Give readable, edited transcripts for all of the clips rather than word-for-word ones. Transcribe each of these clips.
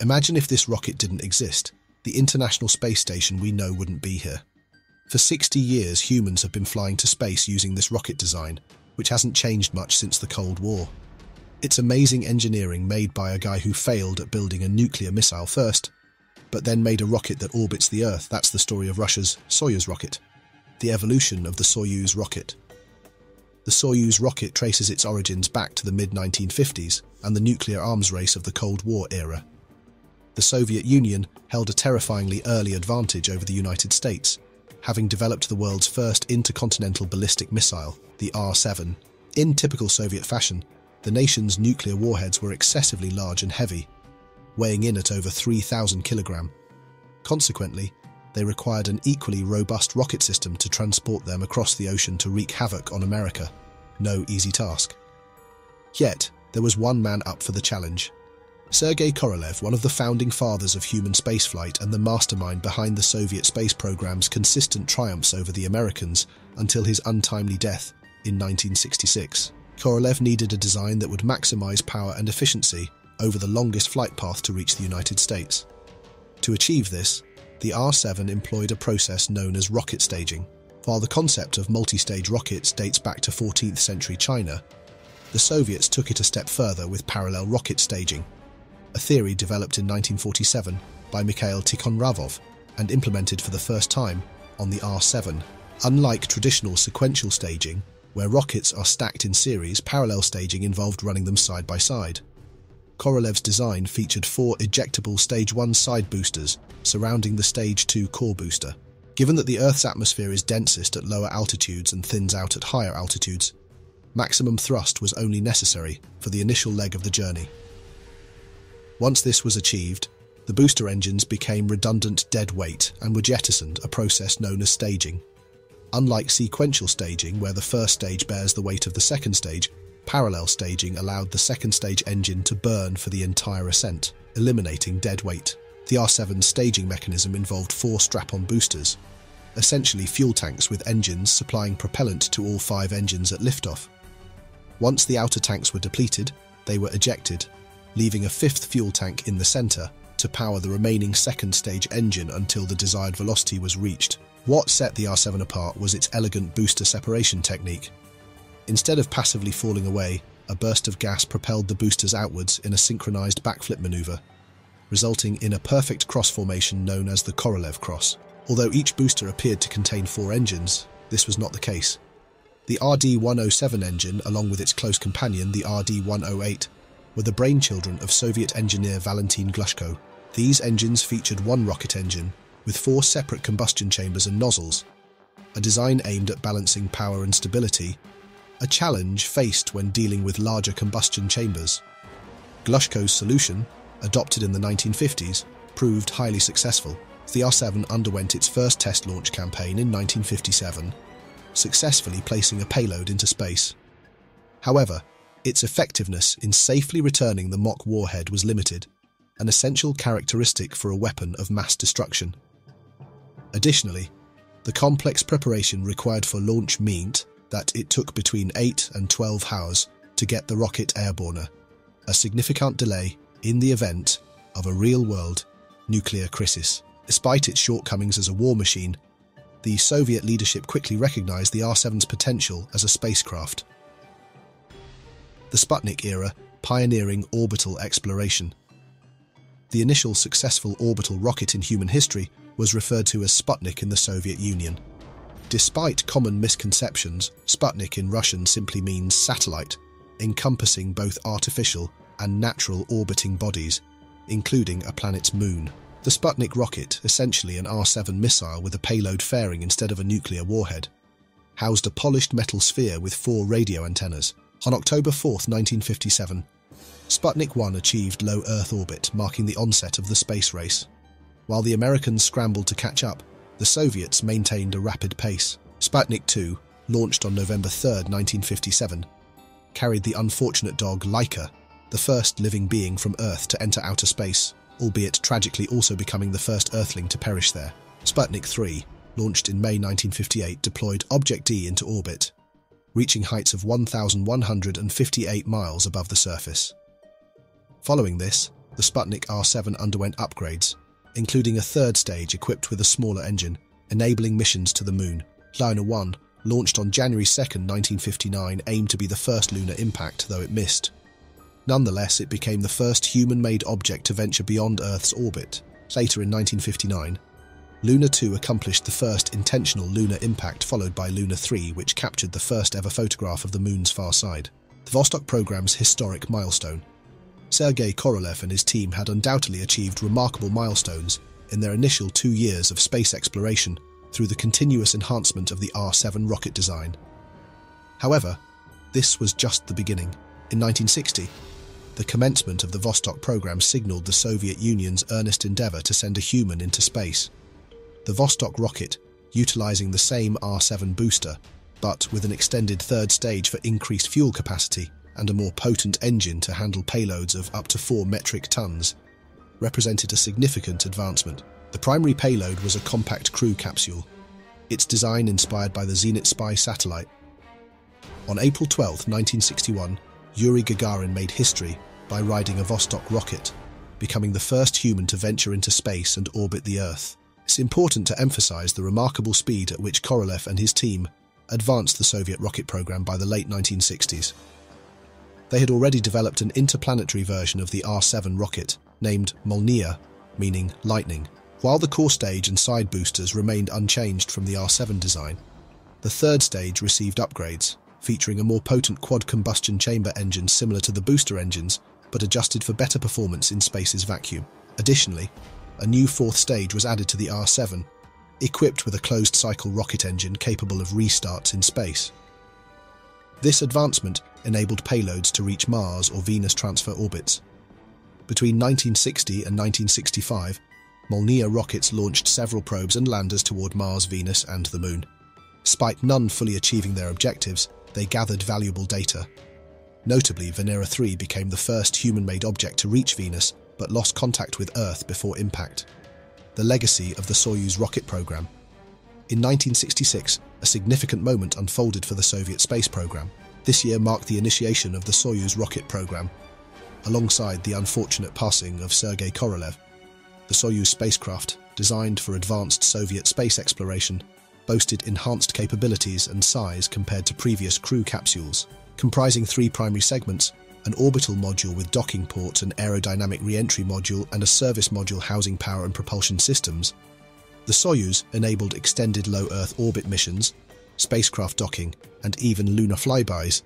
Imagine if this rocket didn't exist. The International Space Station we know wouldn't be here. For 60 years, humans have been flying to space using this rocket design, which hasn't changed much since the Cold War. It's amazing engineering made by a guy who failed at building a nuclear missile first, but then made a rocket that orbits the Earth. That's the story of Russia's Soyuz rocket. The evolution of the Soyuz rocket. The Soyuz rocket traces its origins back to the mid-1950s and the nuclear arms race of the Cold War era. The Soviet Union held a terrifyingly early advantage over the United States, having developed the world's first intercontinental ballistic missile, the R-7. In typical Soviet fashion, the nation's nuclear warheads were excessively large and heavy, weighing in at over 3,000 kilogram. Consequently, they required an equally robust rocket system to transport them across the ocean to wreak havoc on America. No easy task. Yet, there was one man up for the challenge. Sergei Korolev, one of the founding fathers of human spaceflight and the mastermind behind the Soviet space program's consistent triumphs over the Americans until his untimely death in 1966. Korolev needed a design that would maximize power and efficiency over the longest flight path to reach the United States. To achieve this, the R-7 employed a process known as rocket staging. While the concept of multi-stage rockets dates back to 14th century China, the Soviets took it a step further with parallel rocket staging, a theory developed in 1947 by Mikhail Tikhonravov and implemented for the first time on the R-7. Unlike traditional sequential staging, where rockets are stacked in series, parallel staging involved running them side by side. Korolev's design featured four ejectable Stage 1 side boosters surrounding the Stage 2 core booster. Given that the Earth's atmosphere is densest at lower altitudes and thins out at higher altitudes, maximum thrust was only necessary for the initial leg of the journey. Once this was achieved, the booster engines became redundant dead weight and were jettisoned, a process known as staging. Unlike sequential staging, where the first stage bears the weight of the second stage, parallel staging allowed the second stage engine to burn for the entire ascent, eliminating dead weight. The R-7's staging mechanism involved four strap-on boosters, essentially fuel tanks with engines supplying propellant to all five engines at liftoff. Once the outer tanks were depleted, they were ejected, leaving a fifth fuel tank in the center to power the remaining second stage engine until the desired velocity was reached. What set the R-7 apart was its elegant booster separation technique. Instead of passively falling away, a burst of gas propelled the boosters outwards in a synchronized backflip maneuver, resulting in a perfect cross formation known as the Korolev cross. Although each booster appeared to contain four engines, this was not the case. The RD-107 engine, along with its close companion, the RD-108, were the brainchildren of Soviet engineer Valentin Glushko. These engines featured one rocket engine with four separate combustion chambers and nozzles, a design aimed at balancing power and stability, a challenge faced when dealing with larger combustion chambers. Glushko's solution, adopted in the 1950s, proved highly successful. The R-7 underwent its first test launch campaign in 1957, successfully placing a payload into space. However, its effectiveness in safely returning the mock warhead was limited, an essential characteristic for a weapon of mass destruction. Additionally, the complex preparation required for launch meant that it took between 8 and 12 hours to get the rocket airborne, a significant delay in the event of a real-world nuclear crisis. Despite its shortcomings as a war machine, the Soviet leadership quickly recognized the R-7's potential as a spacecraft. The Sputnik era, pioneering orbital exploration. The initial successful orbital rocket in human history was referred to as Sputnik in the Soviet Union. Despite common misconceptions, Sputnik in Russian simply means satellite, encompassing both artificial and natural orbiting bodies, including a planet's moon. The Sputnik rocket, essentially an R-7 missile with a payload fairing instead of a nuclear warhead, housed a polished metal sphere with four radio antennas. On October 4, 1957, Sputnik 1 achieved low Earth orbit, marking the onset of the space race. While the Americans scrambled to catch up, the Soviets maintained a rapid pace. Sputnik 2, launched on November 3, 1957, carried the unfortunate dog Laika, the first living being from Earth to enter outer space, albeit tragically also becoming the first Earthling to perish there. Sputnik 3, launched in May 1958, deployed Object D into orbit, reaching heights of 1,158 miles above the surface. Following this, the the Sputnik R-7 underwent upgrades, including a third stage equipped with a smaller engine, enabling missions to the Moon. Luna 1, launched on January 2, 1959, aimed to be the first lunar impact, though it missed. Nonetheless, it became the first human-made object to venture beyond Earth's orbit. Later in 1959, Luna 2 accomplished the first intentional lunar impact, followed by Luna 3, which captured the first-ever photograph of the Moon's far side. The Vostok program's historic milestone. Sergei Korolev and his team had undoubtedly achieved remarkable milestones in their initial 2 years of space exploration through the continuous enhancement of the R-7 rocket design. However, this was just the beginning. In 1960, the commencement of the Vostok program signaled the Soviet Union's earnest endeavour to send a human into space. The Vostok rocket, utilising the same R-7 booster, but with an extended third stage for increased fuel capacity and a more potent engine to handle payloads of up to 4 metric tons, represented a significant advancement. The primary payload was a compact crew capsule, its design inspired by the Zenit spy satellite. On April 12, 1961, Yuri Gagarin made history by riding a Vostok rocket, becoming the first human to venture into space and orbit the Earth. It's important to emphasize the remarkable speed at which Korolev and his team advanced the Soviet rocket program by the late 1960s. They had already developed an interplanetary version of the R-7 rocket, named Molniya, meaning lightning. While the core stage and side boosters remained unchanged from the R-7 design, the third stage received upgrades, featuring a more potent quad-combustion chamber engine similar to the booster engines, but adjusted for better performance in space's vacuum. Additionally, a new fourth stage was added to the R-7, equipped with a closed-cycle rocket engine capable of restarts in space. This advancement enabled payloads to reach Mars or Venus transfer orbits. Between 1960 and 1965, Molniya rockets launched several probes and landers toward Mars, Venus, and the Moon. Despite none fully achieving their objectives, they gathered valuable data. Notably, Venera 3 became the first human-made object to reach Venus, but lost contact with Earth before impact. The legacy of the Soyuz rocket program. In 1966, a significant moment unfolded for the Soviet space program. This year marked the initiation of the Soyuz rocket program, alongside the unfortunate passing of Sergei Korolev. The Soyuz spacecraft, designed for advanced Soviet space exploration, boasted enhanced capabilities and size compared to previous crew capsules, comprising 3 primary segments: an orbital module with docking ports, an aerodynamic re-entry module, and a service module housing power and propulsion systems. The Soyuz enabled extended low-Earth orbit missions, spacecraft docking, and even lunar flybys,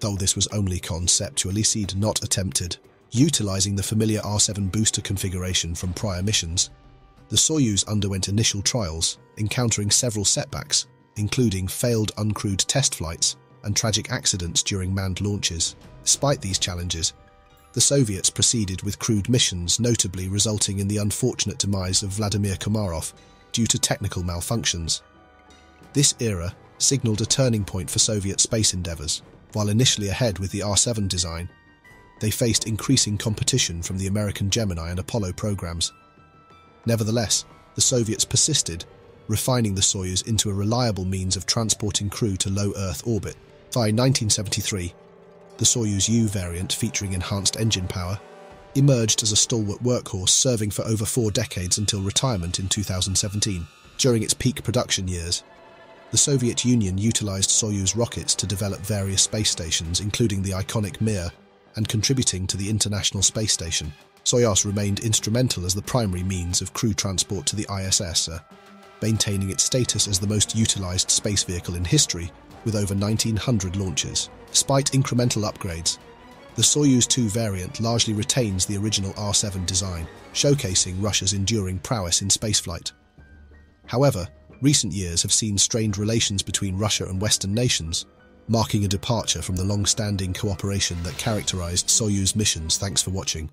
though this was only conceptually seeded, not attempted. Utilizing the familiar R-7 booster configuration from prior missions, the Soyuz underwent initial trials, encountering several setbacks, including failed uncrewed test flights and tragic accidents during manned launches. Despite these challenges, the Soviets proceeded with crewed missions, notably resulting in the unfortunate demise of Vladimir Komarov due to technical malfunctions. This era signaled a turning point for Soviet space endeavors. While initially ahead with the R-7 design, they faced increasing competition from the American Gemini and Apollo programs. Nevertheless, the Soviets persisted, refining the Soyuz into a reliable means of transporting crew to low Earth orbit. By 1973, the Soyuz U variant, featuring enhanced engine power, emerged as a stalwart workhorse, serving for over 4 decades until retirement in 2017. During its peak production years, the Soviet Union utilized Soyuz rockets to develop various space stations, including the iconic Mir, and contributing to the International Space Station. Soyuz remained instrumental as the primary means of crew transport to the ISS, maintaining its status as the most utilized space vehicle in history, with over 1,900 launches. Despite incremental upgrades, the Soyuz 2 variant largely retains the original R-7 design, showcasing Russia's enduring prowess in spaceflight. However, recent years have seen strained relations between Russia and Western nations, marking a departure from the long-standing cooperation that characterized Soyuz missions. Thanks for watching.